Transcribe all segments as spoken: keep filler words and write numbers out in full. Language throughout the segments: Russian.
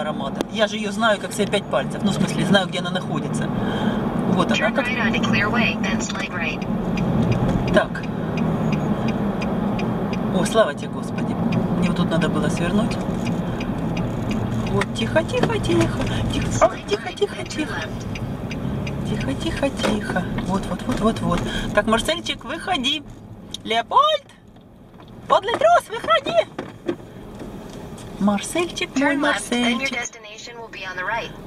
аромата. Я же ее знаю, как все пять пальцев. Ну, в смысле, знаю, где она находится. Вот она. Как... Так. О, слава тебе, Господи. Мне вот тут надо было свернуть. Вот, тихо, тихо, тихо. Тихо, ах, тихо, тихо, тихо. Тихо, тихо, тихо. Вот, вот, вот, вот, вот. Так, Марсельчик, выходи. Леопольд, подлый трус, выходи. Марсельчик, мой Марсельчик.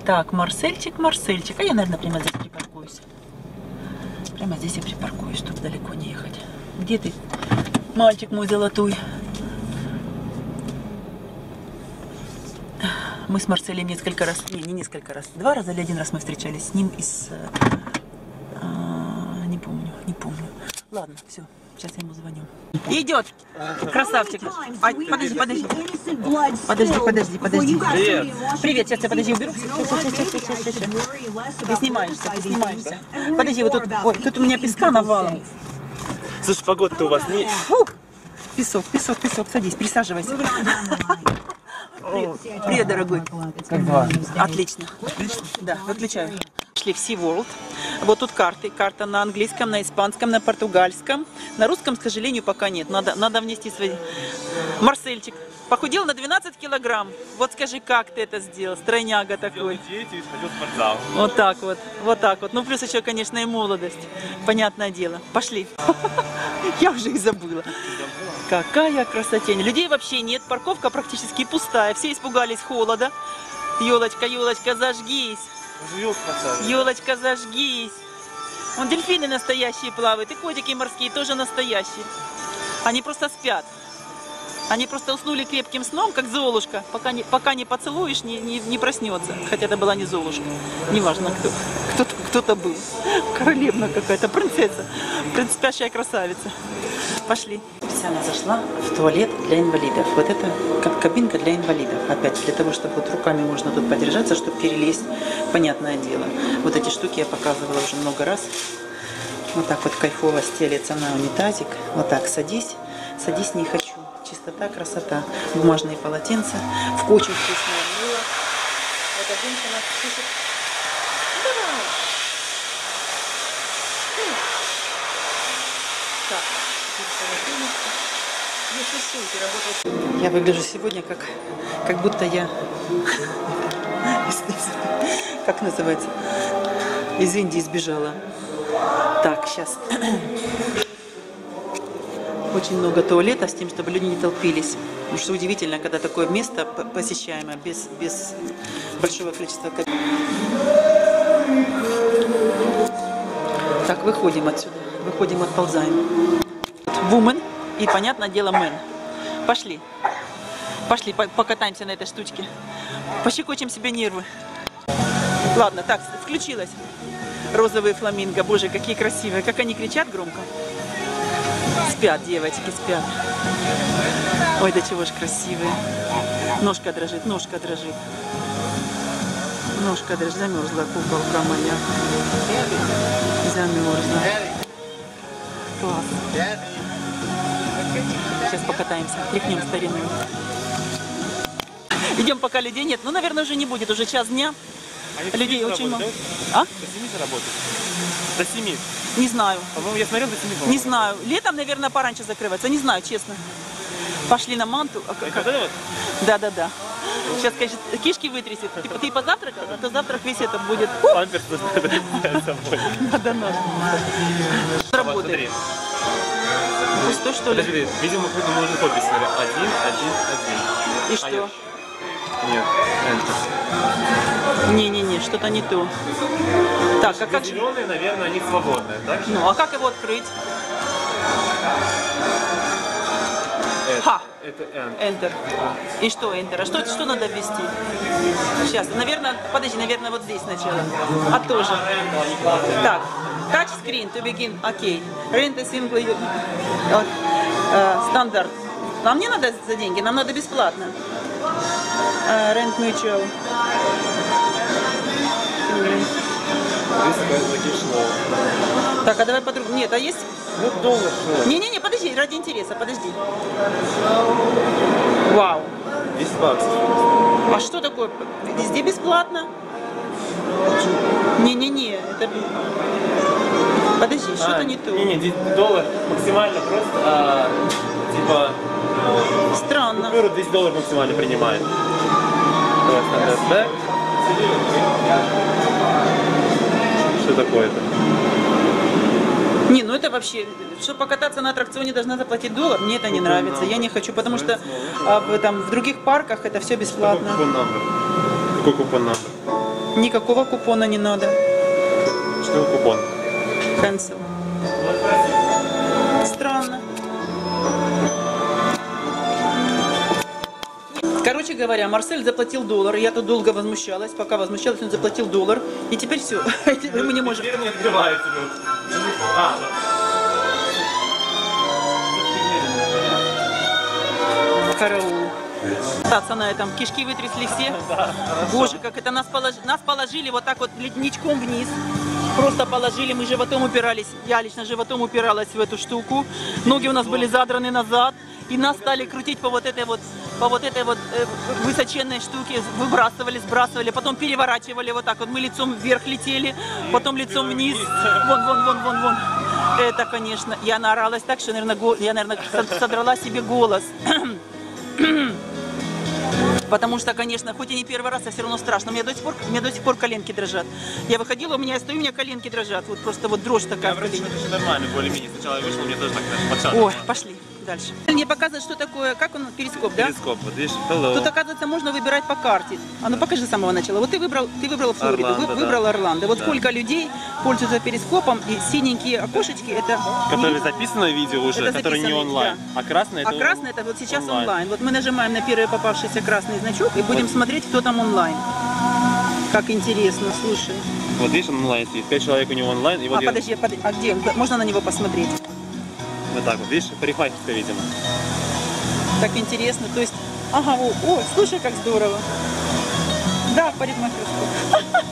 Так, Марсельчик, Марсельчик. А я, наверное, прямо здесь припаркуюсь. Прямо здесь и припаркуюсь, чтобы далеко не ехать. Где ты, мальчик мой золотой? Мы с Марселем несколько раз, не, не несколько раз, два раза или один раз мы встречались с ним из, а, не помню, не помню. Ладно, все, сейчас я ему звоню. Идет, красавчик. А, подожди, подожди, подожди, подожди, подожди. Привет, Привет. Сейчас я подожди уберу. Ты снимаешься, ты снимаешься. Подожди, вот тут, ой, тут у меня песка навалом. Слушай, погода-то у вас не... Фу! Песок, песок, песок, садись, присаживайся. Привет. Привет, дорогой. Как дела? Отлично. Отлично? Да, выключаю. Шли в SeaWorld. Вот тут карты. Карта на английском, на испанском, на португальском. На русском, к сожалению, пока нет. Надо, надо внести свои... Марсельчик, похудел на двенадцать килограмм. Вот скажи, как ты это сделал? Стройняга такой. Вот так вот. Вот так вот. Ну, плюс еще, конечно, и молодость. Понятное дело. Пошли. Я уже и забыла. Какая красотень. Людей вообще нет. Парковка практически пустая. Все испугались холода. Елочка, елочка, зажгись. Елочка, зажгись. Вон дельфины настоящие плавают. И котики морские тоже настоящие. Они просто спят. Они просто уснули крепким сном, как Золушка. Пока не, пока не поцелуешь, не, не, не проснется. Хотя это была не Золушка. Неважно, кто, кто-то, кто-то был. Королевна какая-то, принцесса. Спящая красавица. Пошли. Она зашла в туалет для инвалидов. Вот это как кабинка для инвалидов. Опять для того, чтобы вот руками можно тут подержаться, чтобы перелезть. Понятное дело. Вот эти штуки я показывала уже много раз. Вот так вот кайфово стелется на унитазик. Вот так садись. Садись не хочу. Чистота, красота. Бумажные полотенца. В кучу вкусное мыло. Вот один нас пишет. Давай! Так. Я выгляжу сегодня как, как будто я, как называется, из Индии сбежала. Так, сейчас. Очень много туалетов с тем, чтобы люди не толпились. Потому что удивительно, когда такое место посещаемо без, без большого количества. Так, выходим отсюда. Выходим, отползаем. Woman и, понятное дело, man. Пошли. Пошли, покатаемся на этой штучке. Пощекочем себе нервы. Ладно, так, включилась. Розовые фламинго. Боже, какие красивые. Как они кричат громко. Спят, девочки, спят. Ой, да чего ж красивые. Ножка дрожит, ножка дрожит. Ножка дрожит. Замерзла куколка моя. Замерзла. Класс. Сейчас покатаемся, тряхнем старинную. Идем, пока людей нет. Ну, наверное, уже не будет, уже час дня. А людей очень много. Да? А? До семи работает. До семи. Не знаю. По-моему, я смотрел, до семи. Не знаю. Летом, наверное, пораньше закрывается. Не знаю, честно. Пошли на манту. А как? Вот? Да, да, да. Сейчас, конечно, кишки вытрясет. Ты, ты позавтракал, а то завтра весь это будет. Памперс надо наш. Работает. Пусто, что ли? Подожди, видимо, мы уже подпись смотрим. Один, один, один. И что? Нет, это. Не-не-не, что-то не то. Так, а как же... Зеленые, наверное, они свободные, так же? Ну, а как его открыть? Ха! Это Enter. И что Enter? А что, что надо ввести? Сейчас, наверное, подожди, наверное, вот здесь сначала. А тоже. Так. Touch screen to begin. Окей. Rent a single стандарт. Uh, нам не надо за деньги, нам надо бесплатно. Uh, rent mutual. Mm. Так, а давай подруг. Нет, а есть? Не-не-не, подожди, ради интереса, подожди. Вау. десять баксов. А что такое? Везде бесплатно? Не-не-не, это... Подожди, а, что-то не то. Не-не, доллар максимально просто, а, типа... Странно. Купюру десять долларов максимально принимает. Да? Что такое-то? Не, ну это вообще... Чтобы покататься на аттракционе, должна заплатить доллар. Мне это не нравится, я не хочу, потому что а, там, в других парках это все бесплатно. Какой купон номер? Какой купон номер? Никакого купона не надо. Что купон? Cancel. Странно. Короче говоря, Марсель заплатил доллар, я тут долго возмущалась, пока возмущалась, он заплатил доллар, и теперь все, мы не можем... Теперь не открывает тебя. На этом кишки вытрясли все. Боже, как это нас положили, нас положили вот так вот ледничком вниз. Просто положили, мы животом упирались. Я лично животом упиралась в эту штуку. Ноги у нас были задраны назад, и нас стали крутить по вот этой вот, по вот этой вот высоченной штуке. Выбрасывали, сбрасывали, потом переворачивали вот так вот. Мы лицом вверх летели, потом лицом вниз. Вон, вон, вон, вон, вон. Это, конечно, я наоралась так, что, наверное, гол... я, наверное, содрала себе голос. Потому что, конечно, хоть и не первый раз, а все равно страшно. У меня до сих пор, у меня до сих пор коленки дрожат. Я выходила, у меня стою, у меня коленки дрожат. Вот просто вот дрожь такая. Я вроде еще нормально, более-менее. Сначала я вышла, мне тоже так подшатывало. Ой, пошли дальше. Мне показывают, что такое, как он, перископ, да? Перископ, вот видишь, hello. Тут, оказывается, можно выбирать по карте. А ну покажи с самого начала. Вот ты выбрал, ты выбрал Флориду, Орландо, выбрал да. Орландо. Вот да. Сколько людей пользуются перископом, и синенькие окошечки, это... Которые не... записано видео уже, это которые записано, не онлайн. Да. А красное, это, а красное он... это вот сейчас онлайн. онлайн. Вот мы нажимаем на первый попавшийся красный значок и будем вот смотреть, кто там онлайн. Как интересно, слушай. Вот видишь, он онлайн сидит, пять человек у него онлайн. И вот а, я... подожди, подожди, а где? Можно на него посмотреть? Вот так вот, видишь, парикмахерская, видимо. Так интересно, то есть... Ага, о, о, слушай, как здорово. Да, парикмахерская.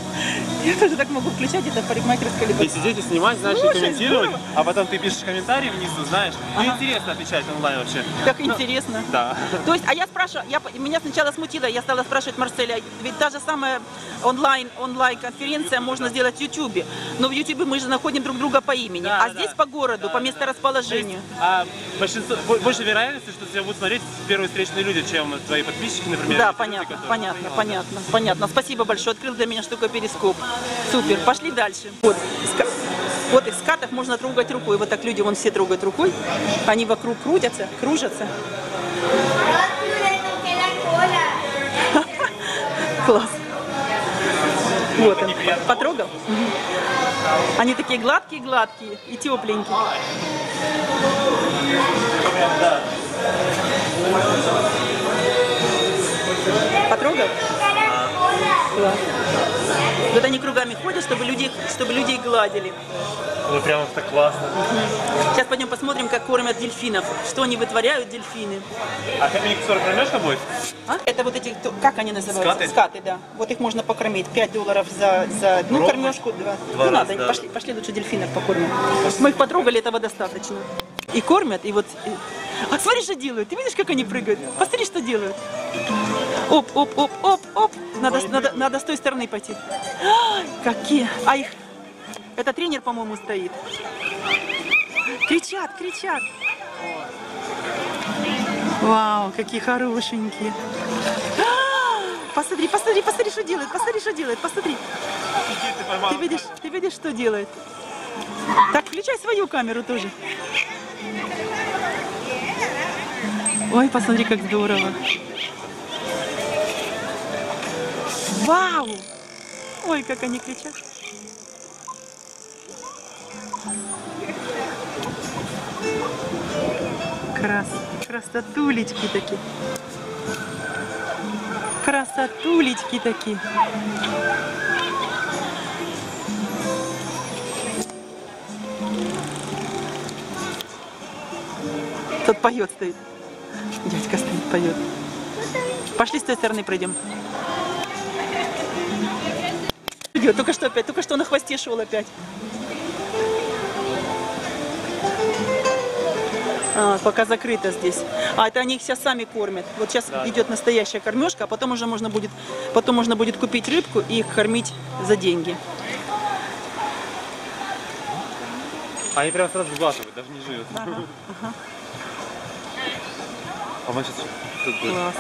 Я тоже так могу включать, это парикмахерская либо... Ты сидеть и снимать, значит, слушай, комментировать, здорово. А потом ты пишешь комментарии внизу, знаешь. Ага. Ну, интересно отвечать онлайн вообще. Так интересно. Ну, да. То есть, а я спрашиваю, я, меня сначала смутило, я стала спрашивать Марселя, ведь та же самая онлайн, онлайн-конференция можно да. сделать в Ютубе, но в Ютубе мы же находим друг друга по имени, да, а да, здесь да. по городу, да, по месторасположению. Да. А больше вероятности, что тебя будут смотреть первые встречные люди, чем твои подписчики, например. Да, понятно, люди, понятно, понимают, понятно, да. понятно. Спасибо большое, открыл для меня штука перископ. Супер, пошли дальше. Вот, вот их скатов можно трогать рукой. Вот так люди вон все трогают рукой. Они вокруг крутятся, кружатся. Класс. Вот он, потрогал. Они такие гладкие-гладкие и тепленькие. Потрогал? Класс. Вот они кругами ходят, чтобы людей, чтобы людей гладили. Ну прям так классно. Угу. Сейчас пойдем посмотрим, как кормят дельфинов, что они вытворяют дельфины. А хомяк-сорок кормишь собой? А? Это вот эти, как они называются? Скаты? Скаты, да. Вот их можно покормить. пять долларов за, за одну Ровно? кормежку. Два. Два ну раз, надо, да. пошли, пошли лучше дельфинов покормим. Мы их потрогали, этого достаточно. И кормят, и вот... И... А смотри, что делают. Ты видишь, как они прыгают? Посмотри, что делают. Оп, оп, оп, оп, оп. Надо, надо, надо с той стороны пойти. А, какие. А их... Это тренер, по-моему, стоит. Кричат, кричат. Вау, какие хорошенькие. А, посмотри, посмотри, посмотри, что делает. Посмотри, что делает. Посмотри. Ты видишь, ты видишь, что делает? Так, включай свою камеру тоже. Ой, посмотри, как здорово. Вау! Ой, как они кричат. Крас... Красотулечки такие. Красотулечки такие. Тут поет стоит. Дядька стоит, поет. Пошли с той стороны пройдем. Только что опять, только что на хвосте шел опять. А, пока закрыто здесь. А это они их сейчас сами кормят. Вот сейчас да, идет да. настоящая кормежка, а потом уже можно будет, потом можно будет купить рыбку и их кормить за деньги. Они прям сразу сглаживают, даже не живет. Ага, ага. А вот сейчас тут будет. Класс.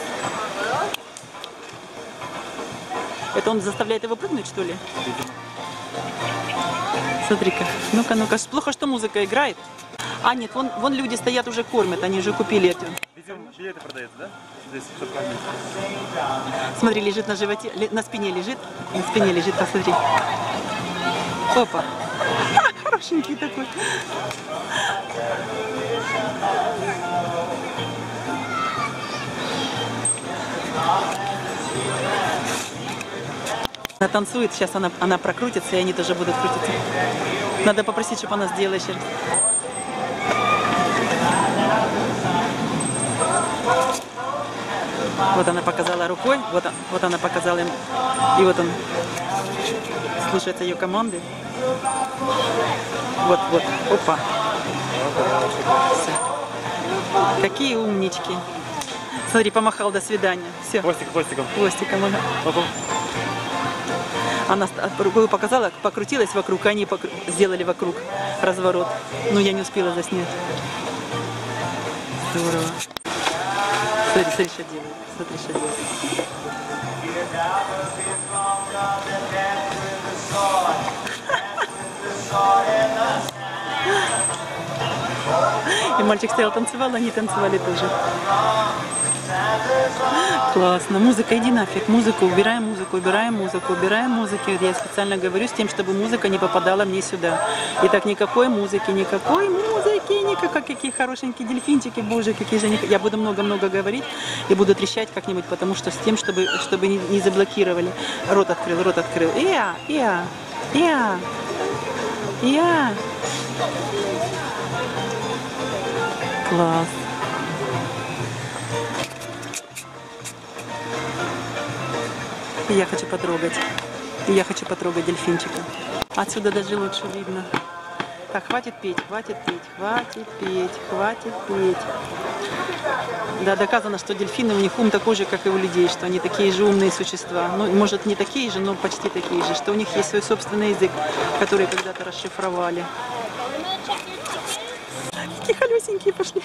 Это он заставляет его прыгнуть, что ли? Смотри-ка. Ну-ка, ну-ка. Плохо, что музыка играет. А, нет, вон, вон люди стоят, уже кормят, они уже купили эту. Видимо, билеты продаются, да? Здесь, чтобы кормить. Смотри, лежит на животе, на спине лежит. На спине лежит, посмотри. Опа. А, хорошенький такой. Она танцует, сейчас она, она прокрутится, и они тоже будут крутиться. Надо попросить, чтобы она сделала еще раз. Вот она показала рукой, вот, вот она показала им, и вот он слушается ее команды. Вот, вот, опа. Все. Какие умнички. Смотри, помахал, до свидания. Все. Хвостик, хвостиком. Хвостиком. Она рукой показала, покрутилась вокруг, они покру... сделали вокруг разворот. Но я не успела заснять. Здорово. Смотри, смотри, что делает. Смотри, что делает. И мальчик стоял, танцевал, они танцевали тоже. Классно. Музыка, иди нафиг. Музыку, убираем музыку, убираем музыку, убираем музыки. Я специально говорю с тем, чтобы музыка не попадала мне сюда. Итак, никакой музыки, никакой музыки, никакой. Какие хорошенькие дельфинчики, боже, какие же они. Я буду много-много говорить и буду трещать как-нибудь, потому что с тем, чтобы, чтобы не, не заблокировали. Рот открыл, рот открыл. Иа, иа, иа, иа. Класс. И я хочу потрогать. И я хочу потрогать дельфинчика. Отсюда даже лучше видно. Так, хватит петь, хватит петь, хватит петь, хватит петь. Да, доказано, что дельфины, у них ум такой же, как и у людей, что они такие же умные существа. Ну, может, не такие же, но почти такие же. Что у них есть свой собственный язык, который когда-то расшифровали. Какие холёсенькие пошли.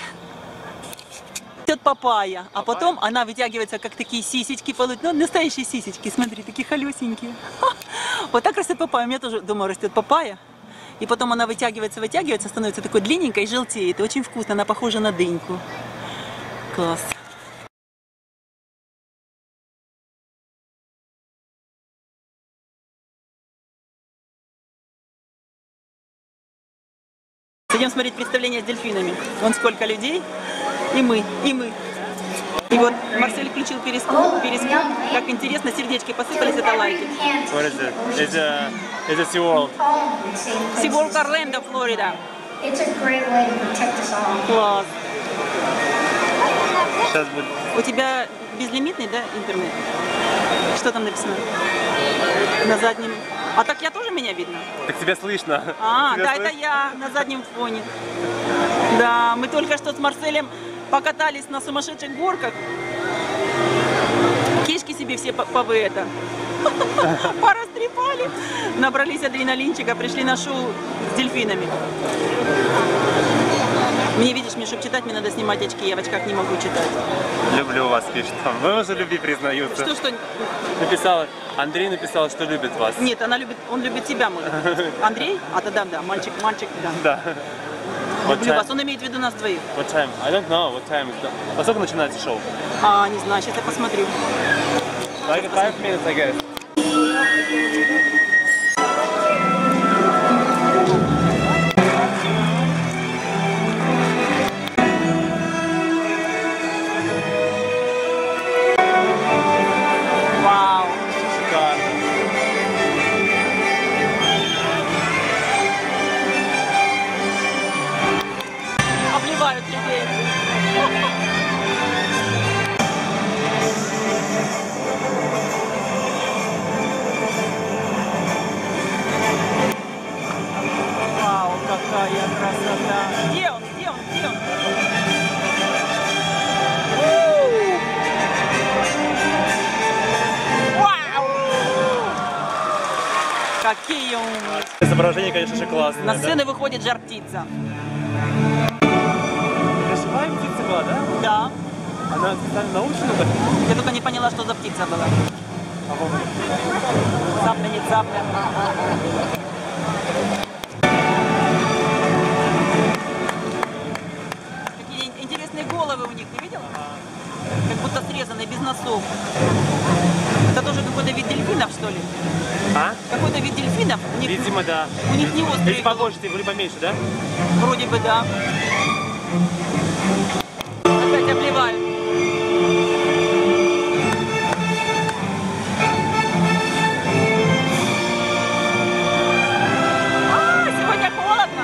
Идет папайя, а потом она вытягивается, как такие сисечки получат. Ну, настоящие сисечки, смотри, такие холёсенькие. Вот так растет папайя. У меня тоже дома растет папайя. И потом она вытягивается, вытягивается, становится такой длинненькой и желтеет. Очень вкусно, она похожа на дыньку. Класс. Идем смотреть представление с дельфинами. Вон сколько людей. И мы, и мы. И вот Марсель включил перископ, перископ. Как интересно, сердечки посыпались, это лайки. Это SeaWorld. SeaWorld Orlando, Флорида. Класс. У тебя безлимитный, да, интернет? Что там написано? На заднем. А так я тоже, меня видно? Так тебя слышно. А, тебя да, слышно? Это я на заднем фоне. Да, мы только что с Марселем покатались на сумасшедших горках. Кишки себе все повы это. Порастрепали. Набрались адреналинчика, пришли на шоу с дельфинами. Мне, видишь, мне, чтобы читать, мне надо снимать очки, я в очках не могу читать. Люблю вас, пишет. Вы уже люби, признаются. Что, что? Написала, Андрей написал, что любит вас. Нет, она любит, он любит тебя, может. Андрей? А тогда да, мальчик, мальчик, да. Да. Люблю вас, он имеет в виду нас двоих. What time? I don't know, what time is that? Во сколько начинается шоу? А, не знаю, сейчас я посмотрю. Like five minutes, I guess. Какие умницы. Изображение, конечно же, классное. На сцену да? выходит жар-птица. Это живая птица была, да? Да. Она специально научена? Я только не поняла, что за птица была. Цапля, не цапля. Какие интересные головы у них, не видел? Как будто срезанные, без носов. Это тоже какой-то вид дельфинов, что ли? А? Какой-то вид дельфинов? У них, видимо, да. У них не острые. Ведь похожи, ты вроде поменьше, да? Вроде бы, да. Опять обливают. А, сегодня холодно.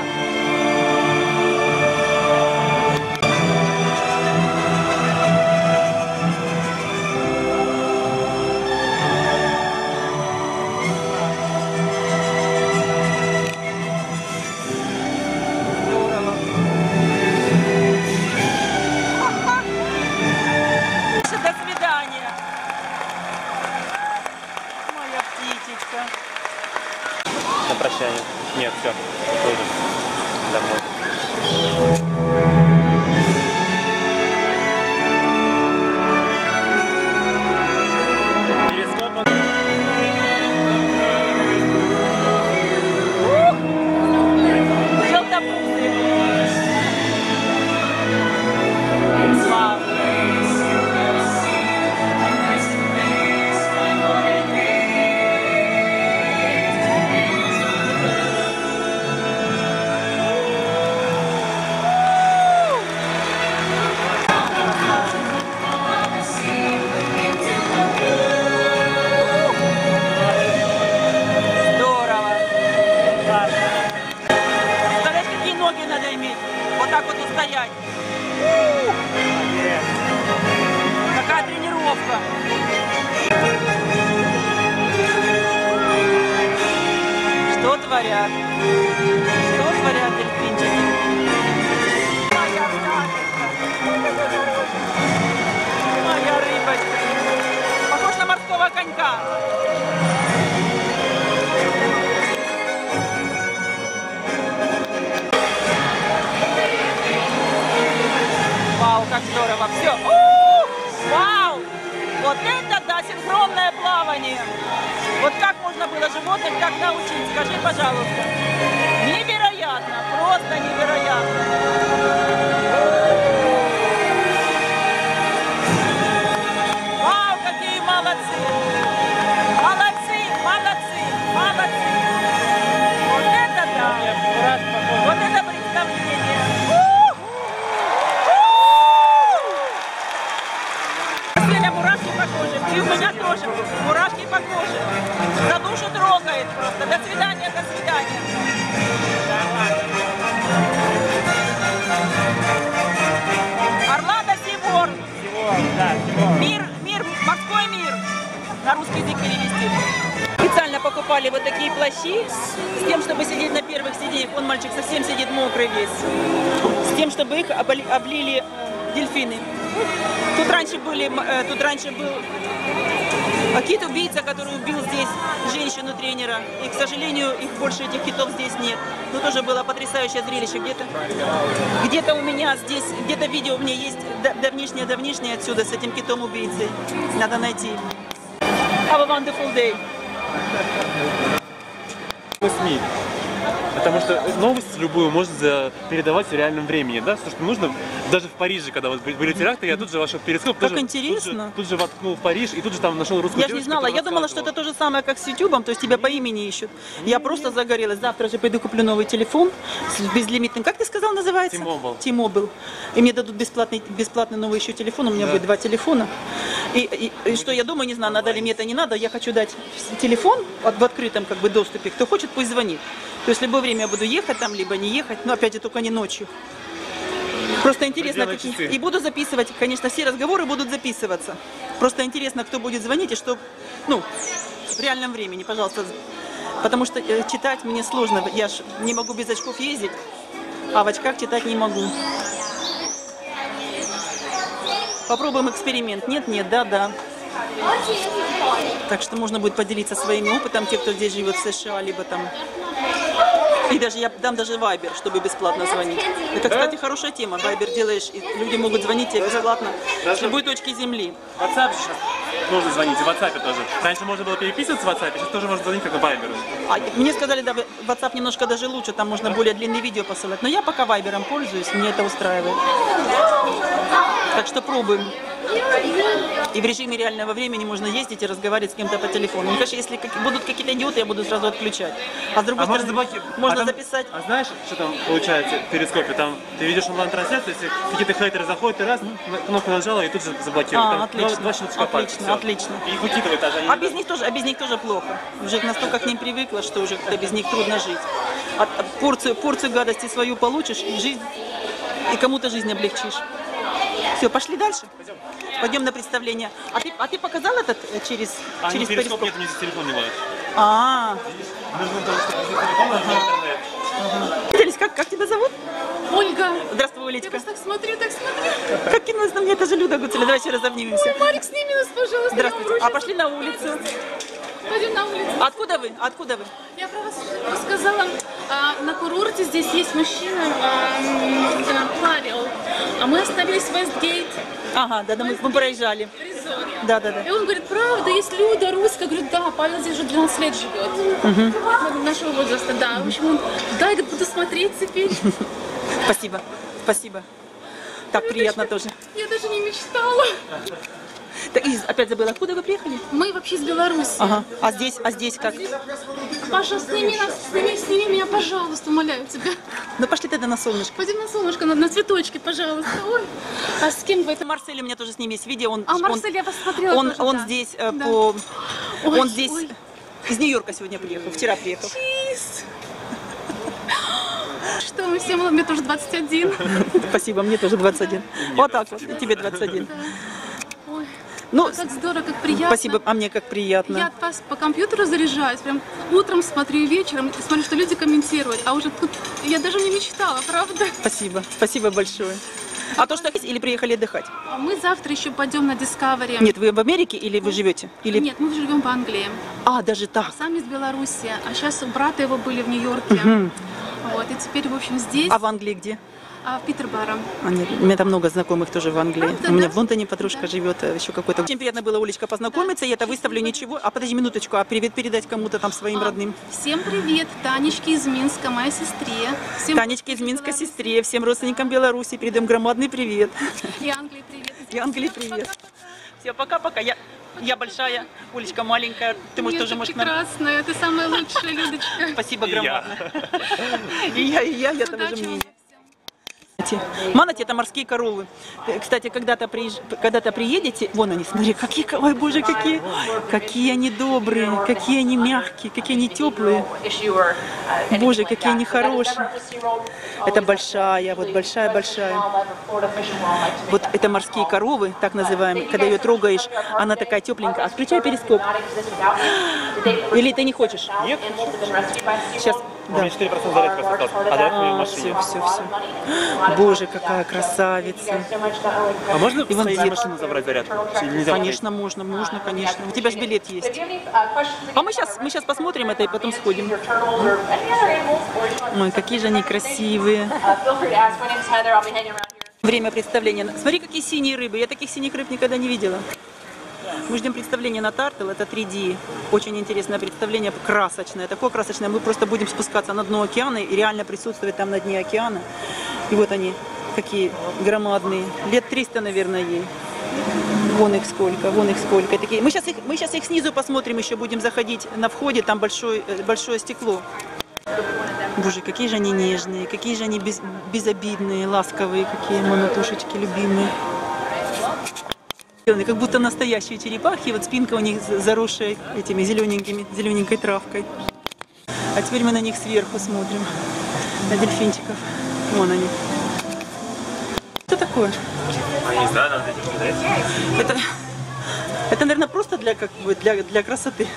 Прощание. Нет, все. Тоже. Домой. Перископ. Желтопузы. Слава. Что творят? Что творят дельфинчики? Моя рыбочка! Моя рыбочка! Похож на морского конька! Вау, как здорово! Все! У-у-у! Вау! Вот это да, синхронное плавание! Вот как можно было животных так научить? Скажи, пожалуйста. Невероятно, просто невероятно. Вау, какие молодцы! Молодцы, молодцы, молодцы! Вот это да! Вот это представление! Сегодня мурашки по коже, и у меня тоже мурашки по коже. За душу трогает просто. До свидания, до свидания. Орландо, SeaWorld. Да, мир, мир, морской мир. На русский язык перевести. Специально покупали вот такие плащи, с тем, чтобы сидеть на первых сиденьях. Он, мальчик, совсем сидит мокрый весь. С тем, чтобы их облили дельфины. Тут раньше были, тут раньше был кит-убийца, который убил здесь женщину-тренера. И, к сожалению, их больше этих китов здесь нет. Но тоже было потрясающее зрелище. Где-то где-то у меня здесь, где-то видео у меня есть давнишнее-давнишнее отсюда с этим китом-убийцей. Надо найти. Have a wonderful day. СМИ. Потому что новость любую можно передавать в реальном времени, да? Потому что нужно, даже в Париже, когда вот были теракты, я тут же вошел в перископ, как тоже, интересно. Тут же, тут же воткнул в Париж и тут же там нашел русскую я девочку. Я же не знала, я думала, что это то же самое, как с ютубом, то есть тебя по имени ищут. Я mm-hmm. просто загорелась, завтра же пойду куплю новый телефон с безлимитным, как ты сказал, называется? Тимобил. Тимобил. И мне дадут бесплатный, бесплатный новый еще телефон, у меня да. будет два телефона. И, и, и что я думаю, не знаю, надо ли мне это, не надо, я хочу дать телефон в открытом как бы доступе, кто хочет, пусть звонит. То есть в любое время я буду ехать там, либо не ехать, но опять же только не ночью. Просто интересно, какие... и буду записывать, конечно, все разговоры будут записываться. Просто интересно, кто будет звонить и что, ну, в реальном времени, пожалуйста. Потому что читать мне сложно, я ж не могу без очков ездить, а в очках читать не могу. Попробуем эксперимент. Нет, нет, да, да. Так что можно будет поделиться своим опытом, те, кто здесь живет в США, либо там. И даже я дам даже Viber, чтобы бесплатно звонить. Это, кстати, хорошая тема. Viber делаешь, и люди могут звонить тебе бесплатно с любой точки земли. WhatsApp сейчас можно звонить, и в WhatsApp тоже. Раньше можно было переписываться в WhatsApp, сейчас тоже можно звонить как по Viber. А, мне сказали, да, WhatsApp немножко даже лучше, там можно более длинные видео посылать. Но я пока Viber'ом пользуюсь, мне это устраивает. Так что пробуем. И в режиме реального времени можно ездить и разговаривать с кем-то по телефону. Ну, конечно, если будут какие-то идиоты, я буду сразу отключать. А с другой а стороны, можно, можно а там, записать... А знаешь, что там получается в Перископе? Там ты ведешь онлайн-трансляцию, если какие-то хейтеры заходят, ты раз, кнопку нажала и тут же заблокировали. А, отлично, два, два отлично, все. Отлично. Их учитывают даже. А без них тоже, а без них тоже плохо. Уже настолько к ним привыкла, что уже без них трудно жить. А, а порцию, порцию гадости свою получишь, и, жизнь, и кому-то жизнь облегчишь. Все, пошли дальше. Пойдем. Пойдем на представление. А ты, а ты показал этот через, а через перископ? Нет, у меня здесь телефон не ловит. А. Как, как тебя зовут? Ольга. Здравствуй, Олечка. Я просто так смотрю, так смотрю. Как кинулась на меня, это же Люда Гуцеля. Давай сейчас разомнимся. Марик, сними нас, пожалуйста. Здравствуйте. А пошли на улицу. Пойдем на улицу. Откуда вы? Откуда вы? Я про вас рассказала. А, на курорте здесь есть мужчина а, Павел. А мы остановились в Вестгейт. Ага, да, да, мы, мы проезжали. Да, да, да. И он говорит, правда, есть Люда русская. Говорю, да, Павел здесь уже двенадцать лет живет. Угу. Нашего возраста, да. Угу. В общем, он, да, я буду смотреть теперь. Спасибо, спасибо. Так я приятно даже, тоже. Я даже не мечтала. Так, и опять забыла, откуда вы приехали? Мы вообще из Беларуси. Ага. А здесь, а здесь как? А здесь... Паша, сними нас, сними, сними меня, пожалуйста, умоляю тебя. Ну пошли тогда на солнышко. Пойдем на солнышко, на, на цветочки, пожалуйста. Ой. А с кем вы это? Марсель, у меня тоже с ним есть видео. Он, а Марсель, он, я посмотрела. Он, тоже, он да. здесь да. по, ой, он здесь ой. Из Нью-Йорка сегодня приехал, вчера приехал. Чиз. Что мы все, мне тоже двадцать один. Спасибо, мне тоже двадцать один. Вот так вот, тебе двадцать один. Ну, как здорово, как приятно. Спасибо, а мне как приятно. Я от вас по компьютеру заряжаюсь, прям утром смотрю и вечером, смотрю, что люди комментируют, а уже тут я даже не мечтала, правда? Спасибо, спасибо большое. А, а то, что или приехали отдыхать? А мы завтра еще пойдем на Discovery. Нет, вы в Америке или вы живете? Или... Нет, мы живем в Англии. А, даже так? Сами из Беларуси, а сейчас у брата его были в Нью-Йорке. Угу. Вот, и теперь, в общем, здесь. А в Англии где? А в Питербаре. А, нет, у меня там много знакомых тоже в Англии. Правда, у меня да? в Лондоне подружка да. живет, еще какой-то. Очень приятно было, Олечка, познакомиться. Да. Я это выставлю ничего. А подожди минуточку, а привет передать кому-то там своим а, родным. Всем привет, Танечке из Минска, моей сестре. Всем Танечке из Минска, Беларуси. Сестре, всем родственникам Беларуси передаем громадный привет. И Англии привет. И Англии привет. Все, пока-пока. Я, я большая, Олечка маленькая. Ты можешь тоже можешь. Прекрасная, ты самая лучшая, Людочка. Спасибо громадно. И я, и я, я там уже мнение. Манати — это морские коровы. Кстати, когда-то приезж... когда приедете, вон они, смотри, какие, ой, боже, какие, какие они добрые, какие они мягкие, какие они теплые. Боже, какие они хорошие. Это большая, вот большая-большая. Вот это морские коровы, так называемые. Когда ее трогаешь, она такая тепленькая. Отключай перископ. Или ты не хочешь? Нет. Сейчас. Да. У меня четыре процента зарядка осталась. А давай мы ее в машине. Все, все, все. Боже, какая красавица. А можно в свою машину забрать зарядку? Нельзя конечно, купить. можно, можно, конечно. У тебя же билет есть. А мы сейчас, мы сейчас посмотрим это и потом сходим. Ой, какие же они красивые. Время представления. Смотри, какие синие рыбы. Я таких синих рыб никогда не видела. Мы ждем представления на Тартл, это три дэ. Очень интересное представление, красочное, такое красочное. Мы просто будем спускаться на дно океана и реально присутствовать там на дне океана. И вот они, какие громадные. Лет триста, наверное, ей. Вон их сколько, вон их сколько. Такие. Мы сейчас их, мы сейчас их снизу посмотрим, еще будем заходить на входе, там большое, большое стекло. Боже, какие же они нежные, какие же они без, безобидные, ласковые, какие монотушечки любимые. Как будто настоящие черепахи, вот спинка у них заросшая этими зелененькими, зелененькой травкой. А теперь мы на них сверху смотрим, на дельфинчиков. Вон они. Что такое? Я не знаю, надо этим кидать. Это, это, наверное, просто для, как бы, для, для красоты.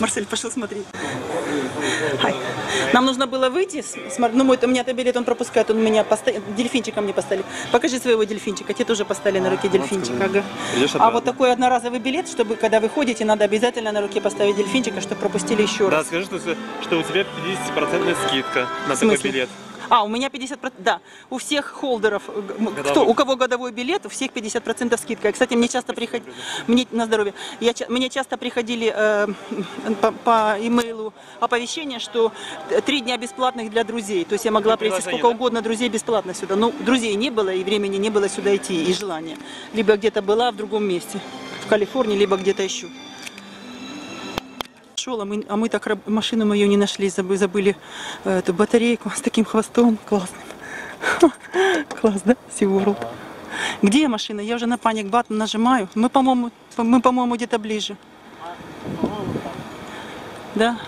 Марсель пошел смотреть. Хай. Нам нужно было выйти, ну, мой, у меня-то билет, он пропускает, он меня поставил, дельфинчика мне поставили. Покажи своего дельфинчика, тебе тоже поставили на руке дельфинчика. Ага. А вот такой одноразовый билет, чтобы когда вы ходите, надо обязательно на руке поставить дельфинчика, чтобы пропустили еще раз. Да, скажи, что, что у тебя пятьдесят процентов скидка на такой билет. А, у меня пятьдесят процентов, да, у всех холдеров, кто, у кого годовой билет, у всех пятьдесят процентов скидка. И, кстати, мне часто приходили, мне, на здоровье, я, мне часто приходили э, по, по имейлу оповещение, что три дня бесплатных для друзей. То есть я могла прийти сколько угодно друзей бесплатно сюда. Но друзей не было, и времени не было сюда идти, и желания. Либо где-то была в другом месте, в Калифорнии, либо где-то еще. А мы, а мы так машину мою не нашли, забыли, забыли эту батарейку с таким хвостом классным. Класс, да? SeaWorld. Где машина? Я уже на паник батон нажимаю. Мы, по-моему, мы, по-моему, где-то ближе. Да.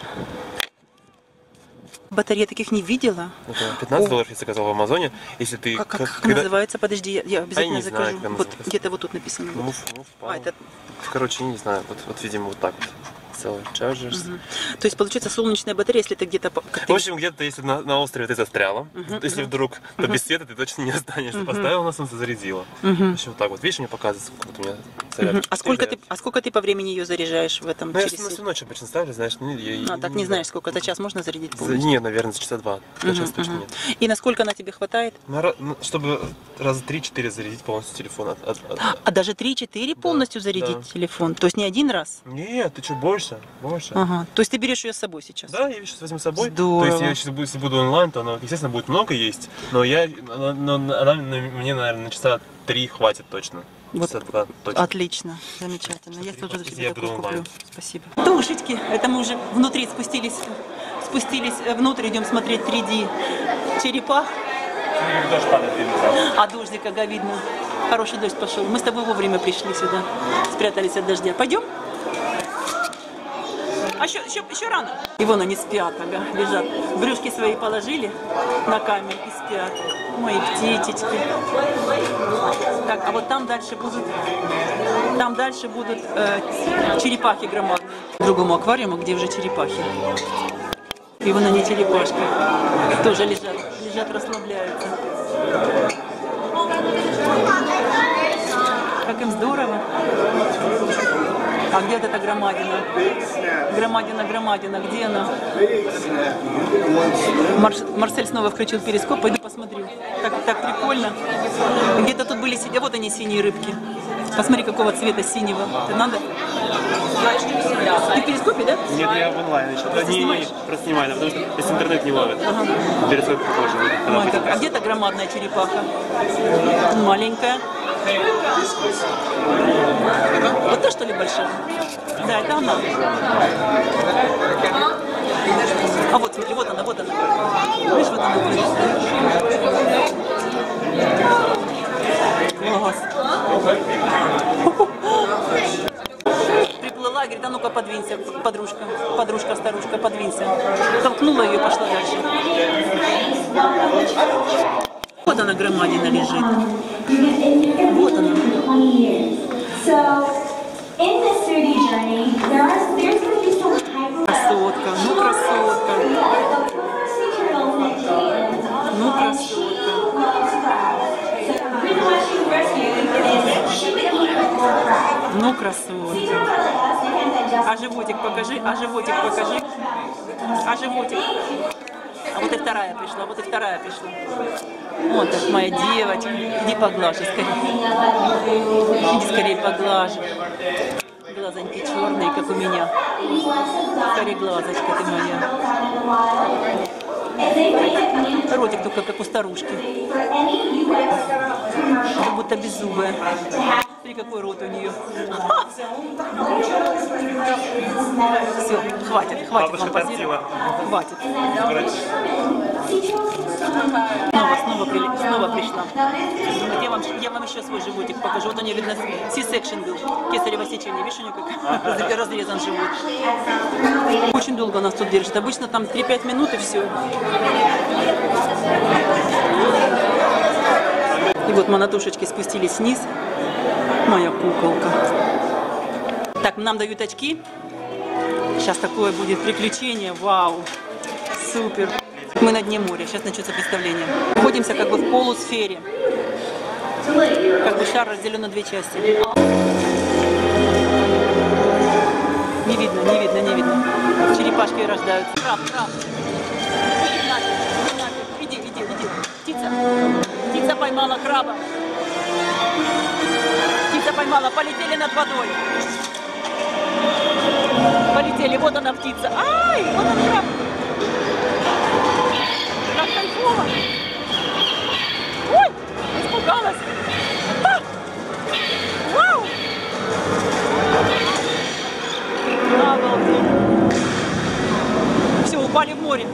Батарея таких не видела. Это пятнадцать долларов я заказал в Амазоне. Если ты как, как, как когда... называется? Подожди, я, я обязательно а я закажу. Вот, где-то вот тут написано. Ну, ну, а, это... Короче, не знаю. Вот, вот, видимо, вот так вот. Угу. То есть получается солнечная батарея, если ты где-то... Ты... В общем, где-то если на, на острове ты застряла, угу, если угу. вдруг, то угу. без света ты точно не останешься. Угу. Поставила на солнце, зарядила. Угу. В общем, вот так вот. Видишь, мне показывает, сколько у меня зарядка. Угу. А, сколько ты, а сколько ты по времени ее заряжаешь в этом? Ну, через... я на всю ночь обычно ставлю, знаешь... Ну, я... А, так не знаешь, сколько? За час можно зарядить полностью? Нет, наверное, за часа два. За угу. час точно угу. нет. И насколько она тебе хватает? На, чтобы раза три-четыре зарядить полностью телефон. От, от, от... А даже три-четыре полностью да, зарядить да. телефон? То есть не один раз? Нет, ты что, больше? Больше. Ага. То есть ты берешь ее с собой сейчас? Да, я ее сейчас возьму с собой. Здорово. То есть я сейчас буду, если буду онлайн, то она, естественно, будет много есть. Но я, но, но, она, мне, наверное, на часа три хватит точно. Вот. Точно. Отлично, замечательно. Я тоже за тебя такую куплю. Спасибо. Тушечки, это мы уже внутри спустились, спустились внутрь, идем смотреть три дэ черепах. Дождь падает, а дождик, когда видно, хороший дождь пошел. Мы с тобой вовремя пришли сюда, спрятались от дождя. Пойдем? А еще, еще, еще рано. И вон они спят, ага, лежат. Брюшки свои положили на камень и спят. Мои птичечки. Так, а вот там дальше будут, там дальше будут э, черепахи громадные. К другому аквариуму, где уже черепахи. И вон они, черепашки. Тоже лежат, лежат, расслабляются. Как им здорово. А где эта громадина? Громадина, громадина, где она? Марш... Марсель снова включил перископ, пойду посмотрю. Так, так прикольно. Где-то тут были синие, вот они, синие рыбки. Посмотри, какого цвета синего. Ты надо? Ты в перископе, да? Нет, я в онлайн еще. Просто не, снимаешь? Просто снимаю, потому что если интернет не ловит. Ага. Перископ похоже. Ой, как... А где-то громадная черепаха. Маленькая. Вот то, что ли, большая? Да, это она. А вот, смотри, вот она, вот она. Видишь, вот она. Приплыла, говорит, а ну-ка подвинься, подружка, подружка, старушка, подвинься. Толкнула ее, пошла дальше. Вот она, громадина, лежит. Вот она. Красотка, ну красотка. Ну красотка. Ну красотка. А животик покажи, а животик покажи. А животик. А вот и вторая пришла, вот и вторая пришла. Вот так, моя девочка. Иди поглажи скорее. Иди скорее поглажи. Глазоньки черные, как у меня. Скорее глазочка ты моя. Ротик только как у старушки. Как будто беззубая. Смотри, какой рот у нее. Все, хватит, хватит. Хватит. Снова, снова, при, снова пришла. Я вам, я вам еще свой животик покажу. Вот у нее, видно, си-секшн был. Кесарево сечение. Видишь, у нее как разрезан живот. Очень долго нас тут держит. Обычно там три-пять минут и все. И вот монотушечки спустились вниз. Моя куколка. Так, нам дают очки. Сейчас такое будет приключение, вау, супер. Мы на дне моря, сейчас начнется представление. Находимся как бы в полусфере. Как бы шар разделен на две части. Не видно, не видно, не видно. Черепашки рождаются. Краб, краб. Иди, иди, иди. Птица. Птица поймала краба. Птица поймала. Полетели над водой. Полетели. Вот она птица. Ай, вот он краб. Как кайфово. Ой, испугалась. А! Вау. Обалдеть. Все, упали в море.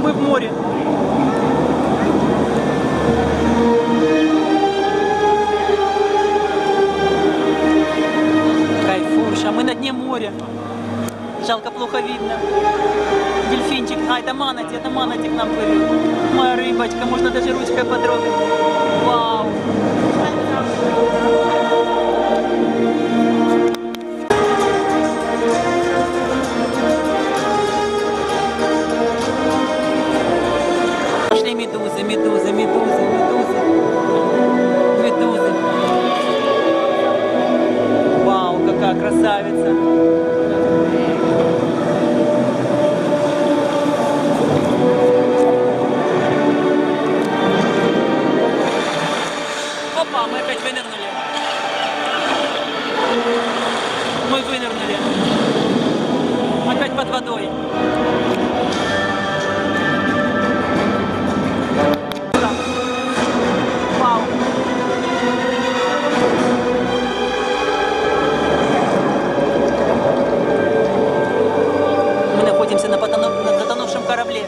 Мы в море. Кайфуш, а мы на дне моря. Жалко, плохо видно. Дельфинчик. А, это манати, это манати к нам плывет. Моя рыбочка, можно даже ручкой потрогать. Вау. Пошли медузы, медузы, медузы, медузы. Медузы. Вау, какая красавица. Мы опять вынырнули. Мы вынырнули. Опять под водой. Вау. Мы находимся на потонувшем корабле.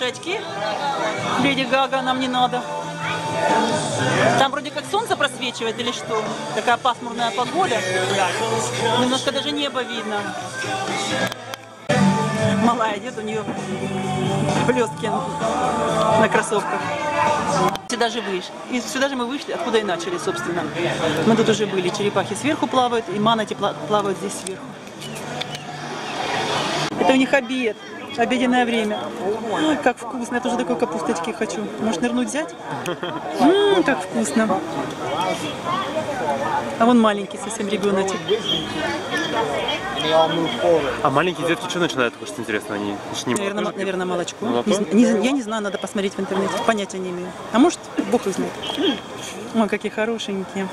Очки. Леди Гага, нам не надо. Там вроде как солнце просвечивает или что? Такая пасмурная погода. Немножко даже небо видно. Малая идет, у нее блестки на кроссовках. Сюда же выше. И сюда же мы вышли, откуда и начали, собственно. Мы тут уже были. Черепахи сверху плавают, и манати плавают здесь сверху. Это у них обед. Обеденное время. Ой, как вкусно. Я тоже такой капусточки хочу. Может, нырнуть взять? Ммм, как вкусно. А вон маленький совсем ребеночек. А маленькие детки что начинают кушать? Интересно, они не наверное, наверное, молочко. Не, не, я не знаю, надо посмотреть в интернете. Понятия не имею. А может, бог их знает. Ой, какие хорошенькие.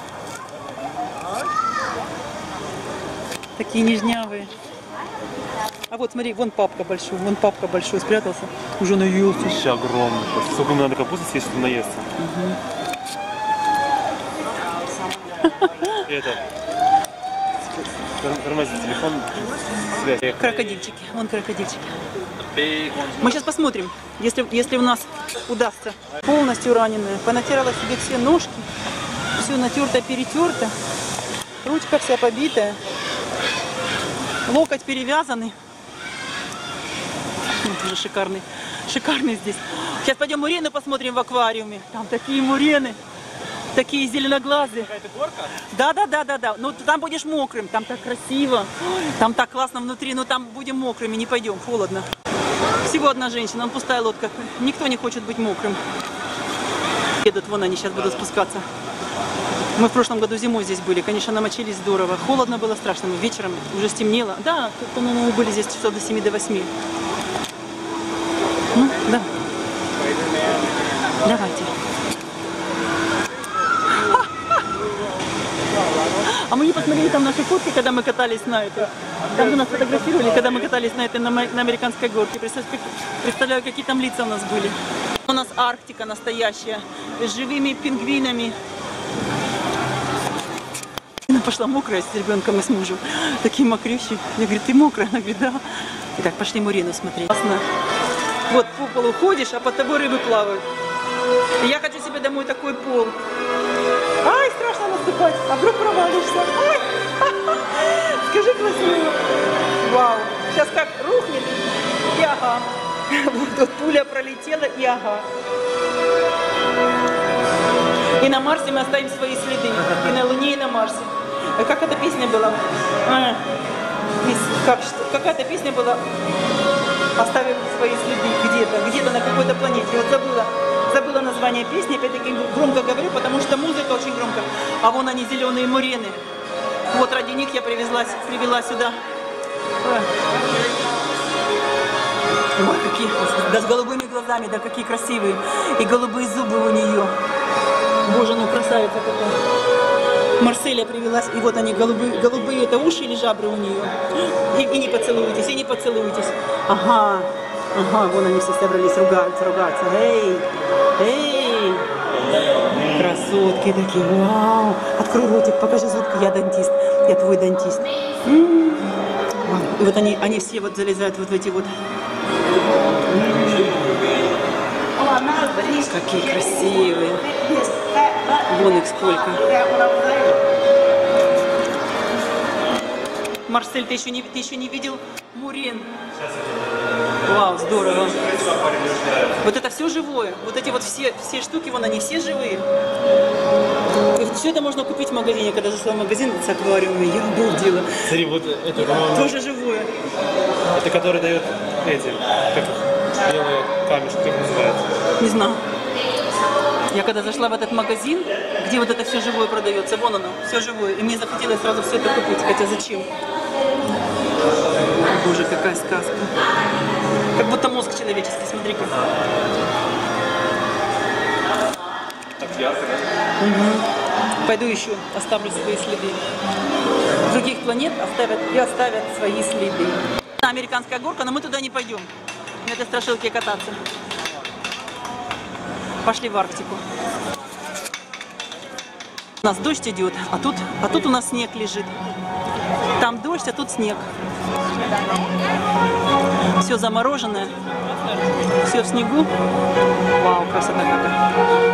Такие нежнявые. А вот смотри, вон папка большой, вон папка большой спрятался, уже наелся. Вообще огромный. Сколько надо капусты съесть, чтобы наесться. Это. Тормози телефон. Связь. Крокодильчики, вон крокодильчики. Мы сейчас посмотрим, если, если у нас удастся. Полностью раненая, понатирала себе все ножки, все натерто-перетерто, ручка вся побитая, локоть перевязанный. Уже шикарный, шикарный здесь. Сейчас пойдем мурены посмотрим в аквариуме. Там такие мурены, такие зеленоглазые. Какая-то горка? Да, да, да, да, да. Ну там будешь мокрым, там так красиво, там так классно внутри, но там будем мокрыми, не пойдем, холодно. Всего одна женщина, он пустая лодка. Никто не хочет быть мокрым. Едут, вон они сейчас будут спускаться. Мы в прошлом году зимой здесь были, конечно, намочились здорово. Холодно было страшно, мы вечером уже стемнело. Да, по-моему, мы были здесь часов до семи, до восьми. Ну, да. Давайте. А мы не посмотрели там. там наши фотки, когда мы катались на этой. Там же нас фотографировали, когда мы катались на этой, на, на американской горке. Представляю, какие там лица у нас были. У нас Арктика настоящая, с живыми пингвинами. Она пошла мокрая с ребенком и с мужем. Такие мокрющие. Я говорю, ты мокрая? Она говорит, да. Итак, пошли Мурену смотреть. Классно. Вот по полу ходишь, а под тобой рыбы плавают. Я хочу себе домой такой пол. Ай, страшно наступать, а вдруг провалишься. Ай, скажи красиво. Вау, сейчас как рухнет, и ага. Вот пуля пролетела, и ага. И на Марсе мы оставим свои следы, и на Луне, и на Марсе. А как эта песня была? А, как, Какая-то песня была? Оставим свои следы где-то, где-то на какой-то планете. Вот забыла. Забыла название песни, опять-таки громко говорю, потому что музыка очень громко. А вон они, зеленые мурены. Вот ради них я привезла, привела сюда. Вот какие, да, с голубыми глазами, да, какие красивые. И голубые зубы у нее. Боже, ну красавица какая. Марселя привелась, и вот они, голубые, голубые это уши или жабры у нее. И, и не поцелуйтесь, и не поцелуйтесь. Ага. Ага, вон они все собрались, ругаются, ругаются. Эй, эй, красотки такие, вау. Открой ротик, покажи зубки, я дантист, я твой дантист. М-м-м. И вот они, они все вот залезают вот в эти вот. М-м-м. Какие красивые. Вон их сколько. Марсель, ты еще не, ты еще не видел мурен? Вау, здорово. Вот это все живое. Вот эти вот все, все штуки, вон они все живые. И все это можно купить в магазине, когда зашла в магазин с аквариумами. Я обалдела. Смотри, вот это, по-моему... Тоже живое. Это который дает эти, как их, белые камешки, как называется? Не знаю. Я когда зашла в этот магазин, где вот это все живое продается, вон оно, все живое. И мне захотелось сразу все это купить, хотя зачем? О, боже, какая сказка. Как будто мозг человеческий, смотри-ка. Угу. Пойду еще, оставлю свои следы. Других планет оставят и оставят свои следы. Американская горка, но мы туда не пойдем. На этой страшилке кататься. Пошли в Арктику. У нас дождь идет, а тут, а тут у нас снег лежит. Там дождь, а тут снег. Все замороженное, все в снегу. Вау, красота какая.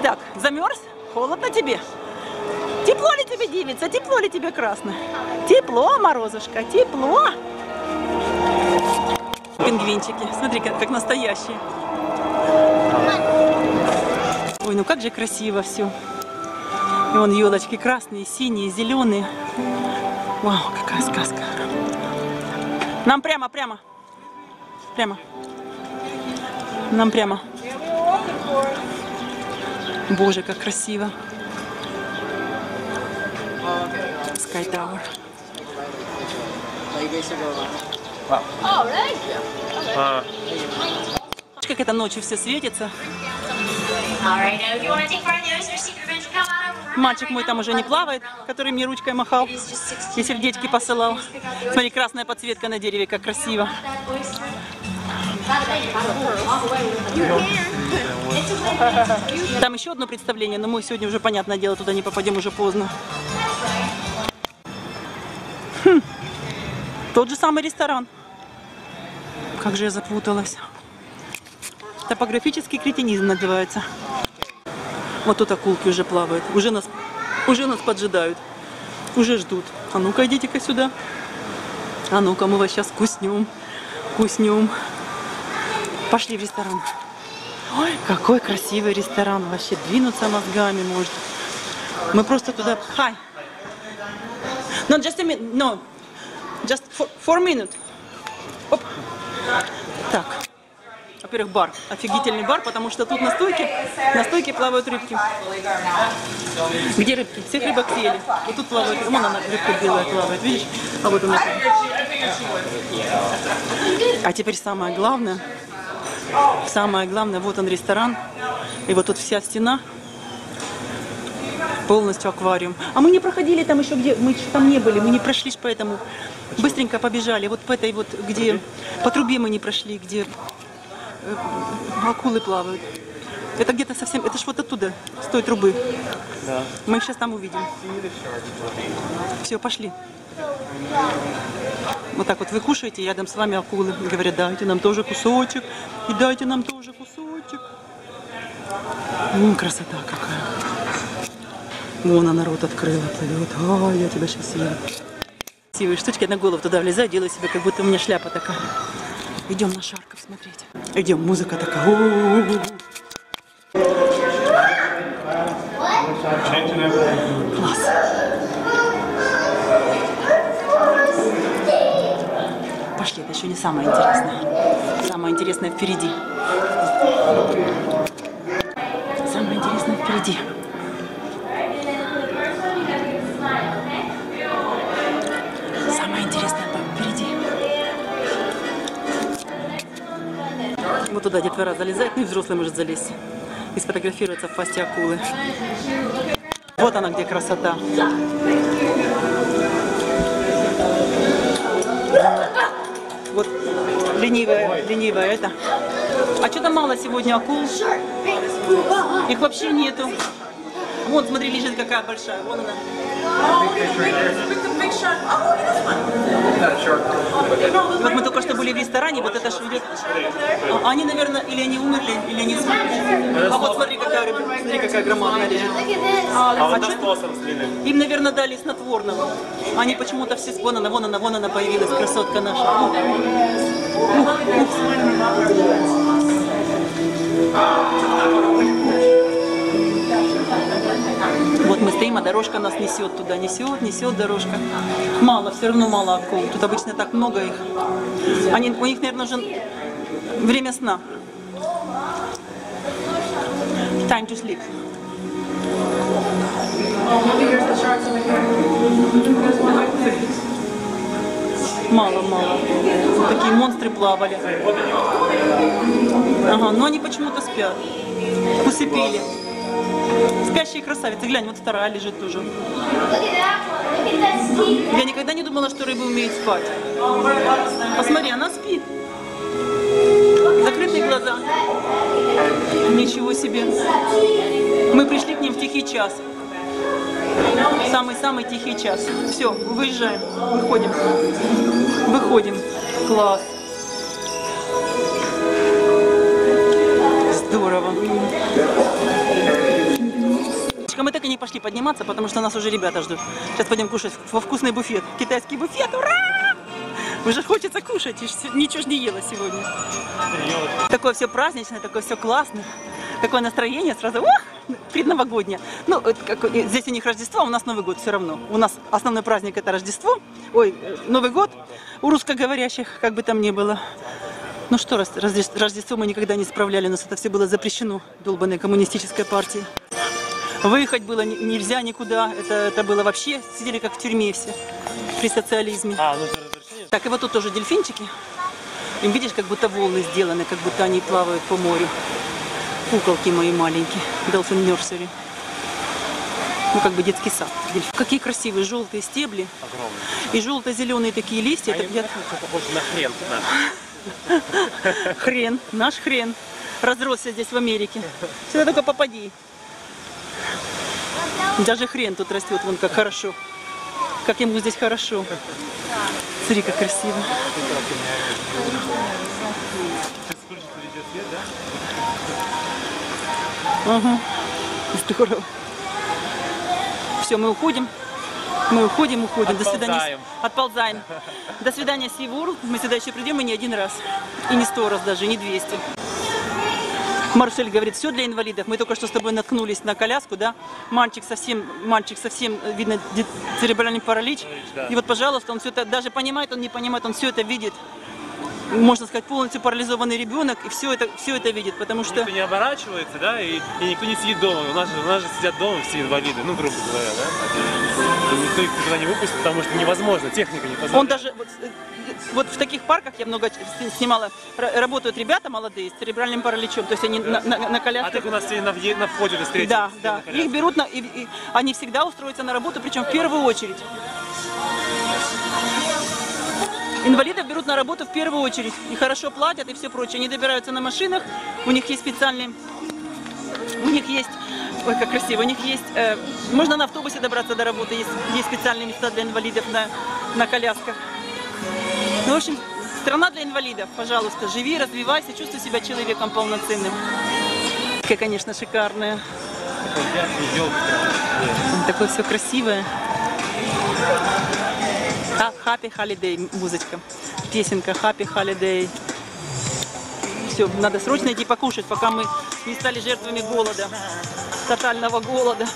Итак, замерз? Холодно тебе? Тепло ли тебе, девица? Тепло ли тебе, красно? Тепло, морозушка, тепло. Пингвинчики, смотри, как, как настоящие. Ой, ну как же красиво все. И вон елочки красные, синие, зеленые. Вау, какая сказка. Нам прямо, прямо. Прямо. Нам прямо. Боже, как красиво. Sky Tower. Как это ночью все светится. Мальчик мой там уже не плавает, который мне ручкой махал и сердечки посылал. Смотри, красная подсветка на дереве, как красиво. Там еще одно представление, но мы сегодня уже, понятное дело, туда не попадем, уже поздно. Хм. Тот же самый ресторан. Как же я запуталась. Топографический кретинизм называется. Вот тут акулки уже плавают, уже нас, уже нас поджидают, уже ждут. А ну-ка, идите-ка сюда. А ну-ка, мы вас сейчас куснем, куснем. Пошли в ресторан. Ой, какой красивый ресторан, вообще двинуться мозгами может. Мы просто туда... Hi. No, just a minute, no. Just for, for a minute. Оп. Так. Во-первых, бар. Офигительный бар, потому что тут на стойке, на стойке плавают рыбки. Где рыбки? Всех рыбок съели. И тут плавают. Вон она, рыбка белая плавает, видишь? А вот она. А теперь самое главное. Самое главное, вот он ресторан. И вот тут вся стена. полностью аквариум. А мы не проходили там еще, где мы там не были, мы не прошлись, поэтому быстренько побежали. Вот по этой вот, где по трубе мы не прошли, где акулы плавают. Это где-то совсем, это ж вот оттуда, с той трубы. Да. Мы их сейчас там увидим. Все, пошли. Вот так вот вы кушаете, я дам с вами акулы. Говорят, дайте нам тоже кусочек. И дайте нам тоже кусочек. М, красота какая. Вон она рот открыла, плывет. А, я тебя сейчас съем. Красивые штучки, я на голову туда влезаю, делаю себе, как будто у меня шляпа такая. Идем на шарков смотреть. Идем, музыка такая. Класс. Пошли, это еще не самое интересное. Самое интересное впереди. Самое интересное впереди. Самое интересное впереди. Вот туда детвора залезает, ну и взрослый может залезть. И сфотографироваться в пасти акулы. Вот она где красота. Вот ленивая, ленивая это. А что-то мало сегодня акул. Их вообще нету. Вон, смотри, лежит какая большая. Вон она. Вот мы только что были в ресторане, вот это ж идет. Они, наверное, или они умерли, или они смерли. А вот смотри, какая рыба, смотри, какая громадная лежит. А им, наверное, дали снотворного. Они почему-то все, вон она, вон она, вон она появилась, красотка наша. Ух, ух, ух. Вот мы стоим, а дорожка нас несет туда, несет, несет дорожка. Мало, все равно мало акул. Тут обычно так много их. Они, у них, наверное, уже время сна. Time to sleep. Мало, мало. Вот такие монстры плавали. Ага, но они почему-то спят. Усыпили. Спящие красавицы. Глянь, вот вторая лежит тоже. Я никогда не думала, что рыбы умеют спать. Посмотри, она спит. Закрытые глаза. Ничего себе. Мы пришли к ним в тихий час. Самый-самый тихий час. Все, выезжаем. Выходим. Выходим. Класс. Здорово. Мы так и не пошли подниматься, потому что нас уже ребята ждут. Сейчас пойдем кушать во вкусный буфет. Китайский буфет, ура! Уже хочется кушать, ничего ж не ела сегодня. Такое все праздничное, такое все классное. Такое настроение сразу, ох, предновогоднее. Ну, как, здесь у них Рождество, а у нас Новый год все равно. У нас основной праздник это Рождество, ой, Новый год у русскоговорящих, как бы там ни было. Ну что, Рождество мы никогда не справляли, у нас это все было запрещено долбанной коммунистической партией. Выехать было нельзя никуда, это, это было вообще, сидели как в тюрьме все, при социализме. А, ну, так, и вот тут тоже дельфинчики, им видишь, как будто волны сделаны, как будто они плавают по морю. Куколки мои маленькие, Dolphin Nursery, ну как бы детский сад. Дельфин. Какие красивые желтые стебли. Огромные. И желто-зеленые такие листья. А это, я... похоже на хрен наш. Хрен, наш хрен, разросся здесь в Америке, сюда только попади. Даже хрен тут растет, вон как хорошо. Как ему здесь хорошо. Смотри, как красиво. Ага. Здорово. Все, мы уходим. Мы уходим, уходим. Отползаем. До свидания. Отползаем. До свидания, SeaWorld. Мы сюда еще придем и не один раз. И не сто раз даже, и не двести. Марсель говорит, все для инвалидов. Мы только что с тобой наткнулись на коляску, да? Мальчик совсем, мальчик совсем, видно, церебральный паралич. Да. И вот, пожалуйста, он все это даже понимает, он не понимает, он все это видит. можно сказать, полностью парализованный ребенок, и все это, все это видит, потому что... Никто не оборачивается, да, и, и никто не сидит дома. У нас, у нас же сидят дома все инвалиды, ну, грубо говоря, да? И никто их туда не выпустит, потому что невозможно, техника не позволяет. Он даже... Вот, вот в таких парках, я много снимала, работают ребята молодые с церебральным параличом, то есть они да. на, на, на колясках... А так у нас все на, на входе встретили. Да, да, их берут, на, и, и они всегда устроятся на работу, причем в первую очередь. Инвалидов берут на работу в первую очередь, и хорошо платят, и все прочее. Они добираются на машинах, у них есть специальные, у них есть, ой, как красиво, у них есть, э, можно на автобусе добраться до работы, есть, есть специальные места для инвалидов на, на колясках. Ну, в общем, страна для инвалидов, пожалуйста, живи, развивайся, чувствуй себя человеком полноценным. Такая, конечно, шикарная. Такое все красивое. Happy Holiday музычка, песенка Happy Holiday. Все, надо срочно идти покушать, пока мы не стали жертвами голода, тотального голода.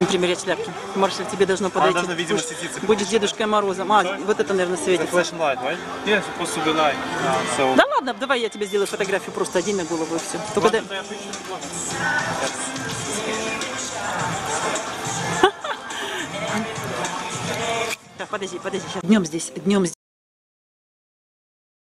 Например, я шляпки. Маршаль, тебе должно подойти. Она должна, будешь Дедушкой Морозом. А, вот это, наверное, светится. Да ладно, давай я тебе сделаю фотографию, просто одень на голову и все. Только дай... Подожди, подожди, сейчас. Днем здесь, днем